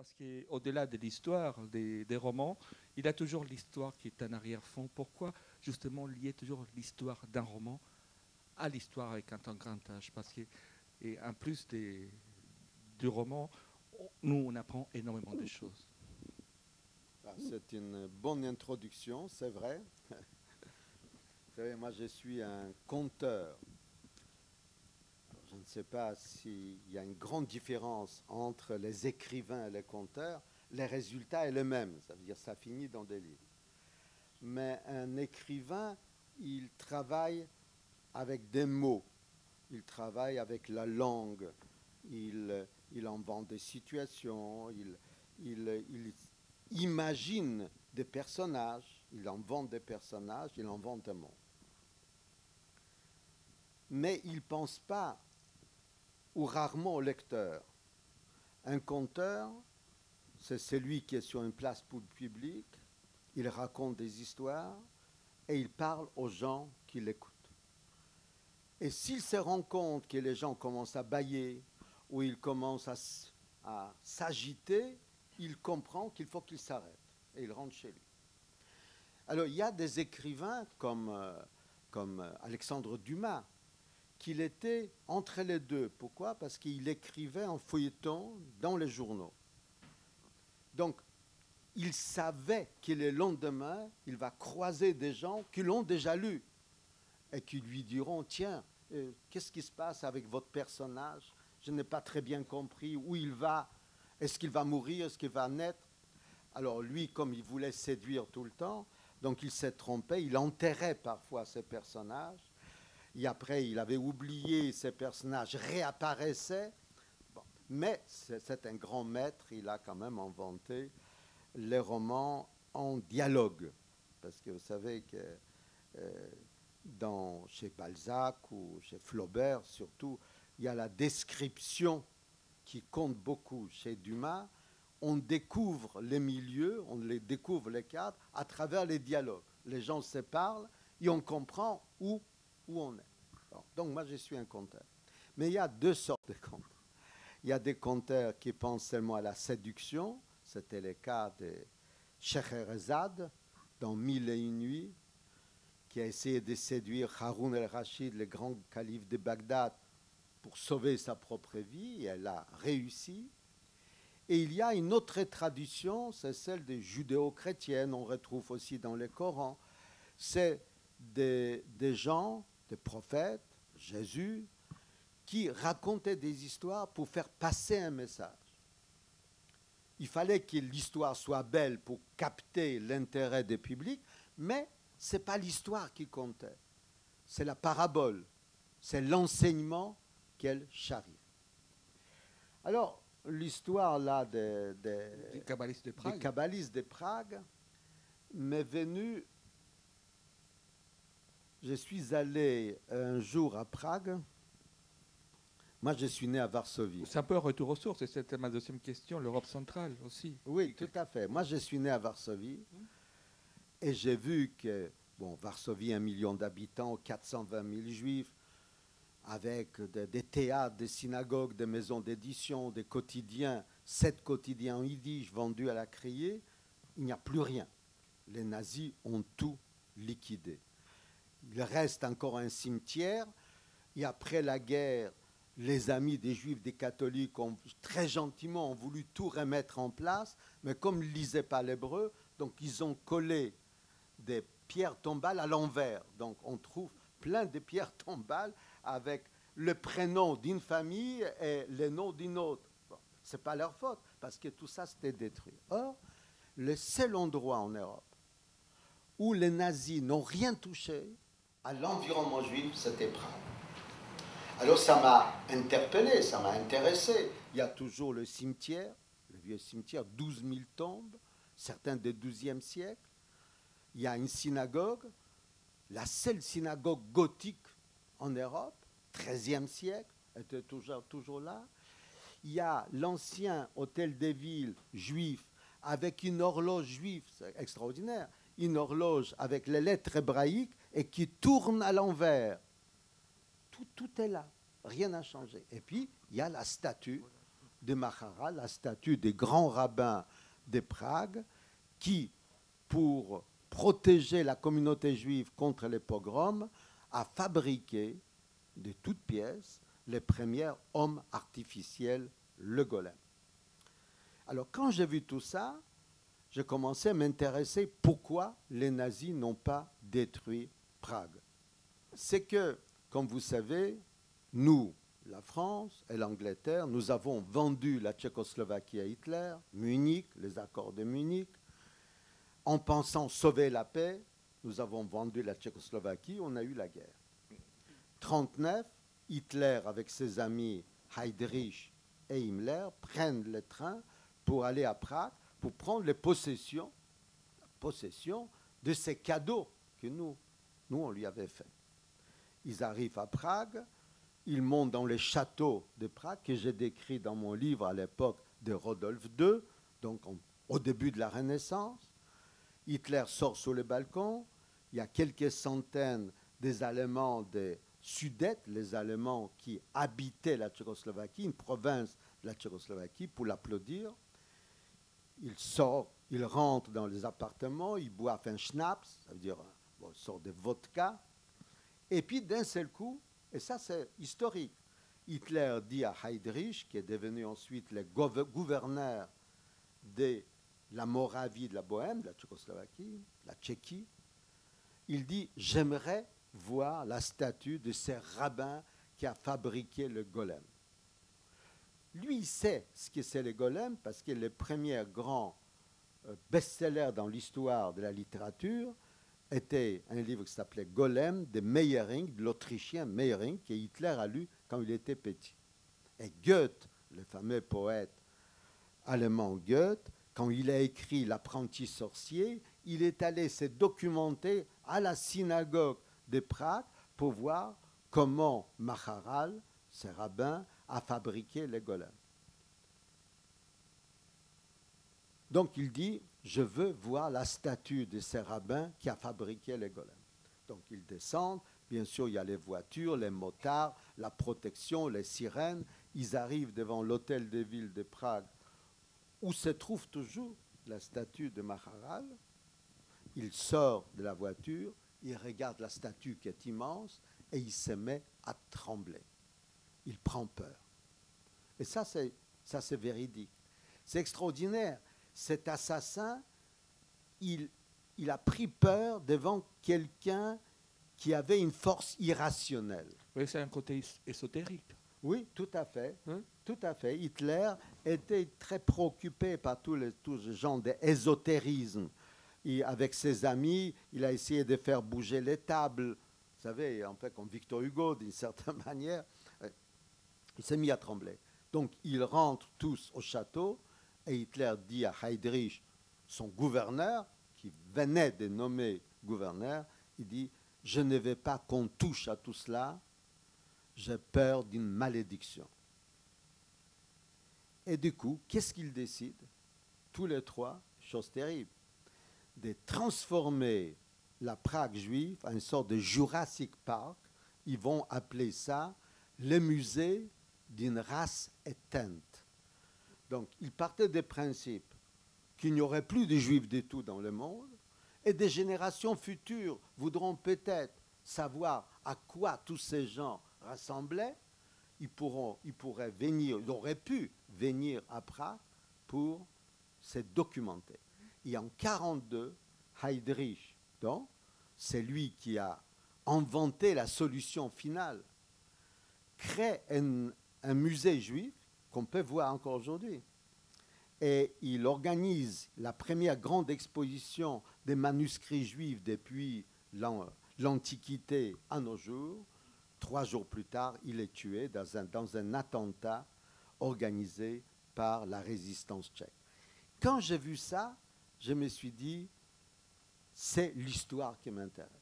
parce qu'au-delà de l'histoire, des romans, il a toujours l'histoire qui est un arrière-fond. Pourquoi justement lier toujours l'histoire d'un roman à l'histoire avec un temps grand âge? Parce qu'en plus du roman, nous, on apprend énormément de choses. C'est une bonne introduction, c'est vrai. Vous savez, moi, je suis un conteur. Je ne sais pas s'il y a une grande différence entre les écrivains et les conteurs. Les résultats sont les mêmes, ça veut dire ça finit dans des livres. Mais un écrivain, il travaille avec des mots, il travaille avec la langue, il invente des situations, il imagine des personnages, il invente des personnages, il invente un monde. Mais il ne pense pas ou rarement au lecteur. Un conteur, c'est celui qui est sur une place publique, il raconte des histoires et il parle aux gens qui l'écoutent. Et s'il se rend compte que les gens commencent à bâiller ou ils commencent à s'agiter, il comprend qu'il faut qu'il s'arrête et il rentre chez lui. Alors il y a des écrivains comme Alexandre Dumas, qu'il était entre les deux. Pourquoi? Parce qu'il écrivait en feuilleton dans les journaux. Donc, il savait que le lendemain, il va croiser des gens qui l'ont déjà lu et qui lui diront, tiens, qu'est-ce qui se passe avec votre personnage? Je n'ai pas très bien compris où il va. Est-ce qu'il va mourir? Est-ce qu'il va naître? Alors lui, comme il voulait séduire tout le temps, donc il s'est trompé, il enterrait parfois ses personnages. Et après, il avait oublié ces personnages, réapparaissaient. Bon. Mais c'est un grand maître, il a quand même inventé les romans en dialogue. Parce que vous savez que chez Balzac ou chez Flaubert, surtout, il y a la description qui compte beaucoup. Chez Dumas, on découvre les milieux, on les découvre les cadres à travers les dialogues. Les gens se parlent et on comprend où on est. Alors, donc moi je suis un conteur. Mais il y a deux sortes de conteurs. Il y a des conteurs qui pensent seulement à la séduction, c'était le cas de Schéhérazade dans 1001 nuits, qui a essayé de séduire Haroun el-Rachid, le grand calife de Bagdad, pour sauver sa propre vie, et elle a réussi. Et il y a une autre tradition, c'est celle des judéo-chrétiennes, on retrouve aussi dans le Coran, c'est des gens, des prophètes, Jésus, qui racontaient des histoires pour faire passer un message. Il fallait que l'histoire soit belle pour capter l'intérêt des publics, mais ce n'est pas l'histoire qui comptait, c'est la parabole, c'est l'enseignement qu'elle charrie. Alors, l'histoire là du Kabbaliste de Prague m'est venue. Je suis allé un jour à Prague. Moi, je suis né à Varsovie. C'est un peu un retour aux sources, et c'était ma deuxième question, l'Europe centrale aussi. Oui, tout à fait. Moi, je suis né à Varsovie, et j'ai vu que, bon, Varsovie, 1 million d'habitants, 420 000 juifs, avec des théâtres, des synagogues, des maisons d'édition, des quotidiens, 7 quotidiens en yiddish vendus à la criée, il n'y a plus rien. Les nazis ont tout liquidé. Il reste encore un cimetière. Et après la guerre, les amis des Juifs, des catholiques, très gentiment, ont voulu tout remettre en place. Mais comme ils ne lisaient pas l'hébreu, donc ils ont collé des pierres tombales à l'envers. Donc on trouve plein de pierres tombales avec le prénom d'une famille et le nom d'une autre. Bon, ce n'est pas leur faute, parce que tout ça, c'était détruit. Or, le seul endroit en Europe où les nazis n'ont rien touché à l'environnement juif, c'était Prague. Alors ça m'a interpellé, ça m'a intéressé. Il y a toujours le cimetière, le vieux cimetière, 12 000 tombes, certains du XIIe siècle. Il y a une synagogue, la seule synagogue gothique en Europe, XIIIe siècle, était toujours là. Il y a l'ancien hôtel des villes juif avec une horloge juive, c'est extraordinaire. Une horloge avec les lettres hébraïques et qui tourne à l'envers. Tout est là, rien n'a changé. Et puis, il y a la statue de Maharal, la statue des grands rabbins de Prague, qui, pour protéger la communauté juive contre les pogroms, a fabriqué de toutes pièces les premiers hommes artificiels, le golem. Alors quand j'ai vu tout ça, j'ai commencé à m'intéresser pourquoi les nazis n'ont pas détruit Prague. C'est que, comme vous savez, nous, la France et l'Angleterre, nous avons vendu la Tchécoslovaquie à Hitler, Munich, les accords de Munich. En pensant sauver la paix, nous avons vendu la Tchécoslovaquie, on a eu la guerre. 1939, Hitler avec ses amis Heydrich et Himmler prennent le train pour aller à Prague, pour prendre les possessions, la possession de ces cadeaux que nous on lui avait fait. Ils arrivent à Prague, ils montent dans les châteaux de Prague, que j'ai décrit dans mon livre à l'époque de Rodolphe II, donc au début de la Renaissance. Hitler sort sur le balcon, il y a quelques centaines des Allemands des Sudètes, les Allemands qui habitaient la Tchécoslovaquie, une province de la Tchécoslovaquie, pour l'applaudir. Il sort, il rentre dans les appartements, il boit un schnapps, ça veut dire une sorte de vodka, et puis d'un seul coup, et ça c'est historique, Hitler dit à Heydrich, qui est devenu ensuite le gouverneur de la Moravie, de la Bohème, de la Tchécoslovaquie, la Tchéquie, il dit « J'aimerais voir la statue de ce rabbin qui a fabriqué le golem ». Lui, il sait ce que c'est le golem parce que le premier grand best-seller dans l'histoire de la littérature était un livre qui s'appelait « Golem » de Meiering, de l'Autrichien Meiering, que Hitler a lu quand il était petit. Et Goethe, le fameux poète allemand Goethe, quand il a écrit « L'apprenti sorcier », il est allé se documenter à la synagogue de Prague pour voir comment Maharal, ce rabbin, a fabriqué les golems. Donc il dit « Je veux voir la statue de ce rabbin qui a fabriqué les golems ». Donc ils descendent, bien sûr il y a les voitures, les motards, la protection, les sirènes. Ils arrivent devant l'hôtel de ville de Prague où se trouve toujours la statue de Maharal. Il sort de la voiture, il regarde la statue qui est immense et il se met à trembler. Il prend peur. Et ça, c'est véridique. C'est extraordinaire. Cet assassin, il a pris peur devant quelqu'un qui avait une force irrationnelle. Oui, c'est un côté ésotérique. Oui, tout à fait. Hein? Tout à fait. Hitler était très préoccupé par tout ce genre d'ésotérisme. Avec ses amis, il a essayé de faire bouger les tables. Vous savez, un peu comme Victor Hugo, d'une certaine manière. Il s'est mis à trembler. Donc, ils rentrent tous au château et Hitler dit à Heydrich, son gouverneur, qui venait de nommer gouverneur, il dit, « Je ne veux pas qu'on touche à tout cela. J'ai peur d'une malédiction. » Et du coup, qu'est-ce qu'ils décident? Tous les trois, chose terrible, de transformer la Prague juive en une sorte de Jurassic Park. Ils vont appeler ça le musée d'une race éteinte. Donc, ils partaient des principes qu'il n'y aurait plus de juifs du tout dans le monde et des générations futures voudront peut-être savoir à quoi tous ces gens rassemblaient. Ils auraient pu venir à Prague pour se documenter. Et en 1942, Heydrich, c'est lui qui a inventé la solution finale, crée un musée juif qu'on peut voir encore aujourd'hui. Et il organise la première grande exposition des manuscrits juifs depuis l'Antiquité à nos jours. 3 jours plus tard, il est tué dans un attentat organisé par la résistance tchèque. Quand j'ai vu ça, je me suis dit, c'est l'histoire qui m'intéresse.